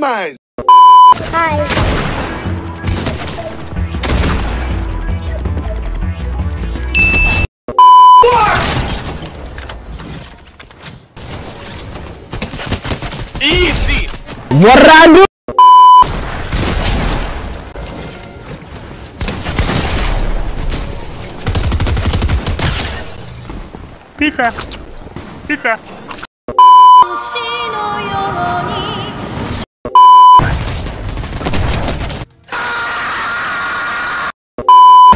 mine. Hi. Fuck! Easy. What? Pizza. Pizza.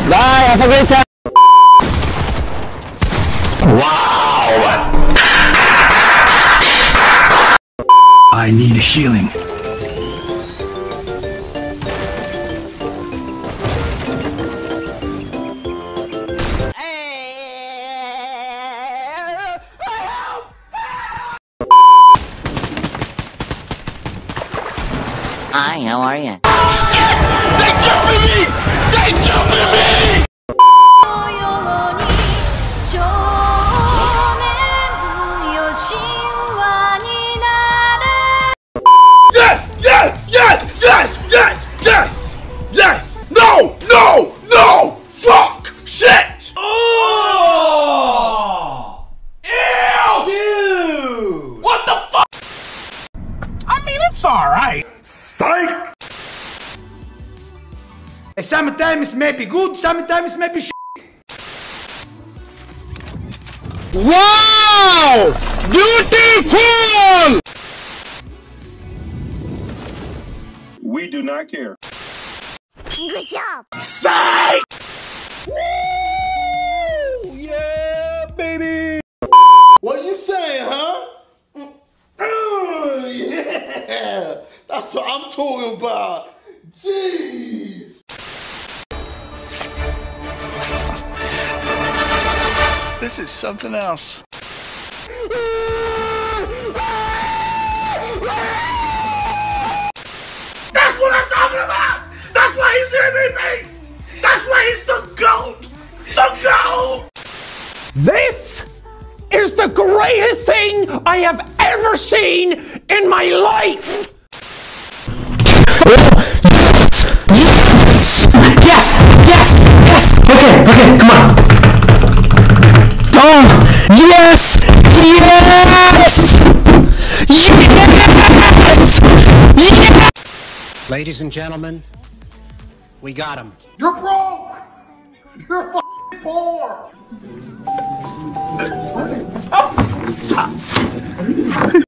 Bye, have a great time. Wow. I need healing. Hi, how are you? Shit! They jumped me! They jumping me! Yes! Yes! Yes! Yes! Yes! Yes! Yes! No! No! No! Fuck! Shit! Oh! Ew! Dude! What the fuck? I mean, it's alright. Psych! Sometimes may be good, sometimes may be shit. Wow! Beautiful! We do not care. Good job! Psych! Woo! Yeah, baby! What you saying, huh? Yeah! That's what I'm talking about! Jeez! This is something else. That's what I'm talking about! That's why he's the MVP! That's why he's the GOAT! The GOAT! This is the greatest thing I have ever seen in my life! Yes! Yes! Yes! Okay, okay, come on! Yes! Yes! Yes! Yes! Ladies and gentlemen, we got him. You're broke! You're fucking poor!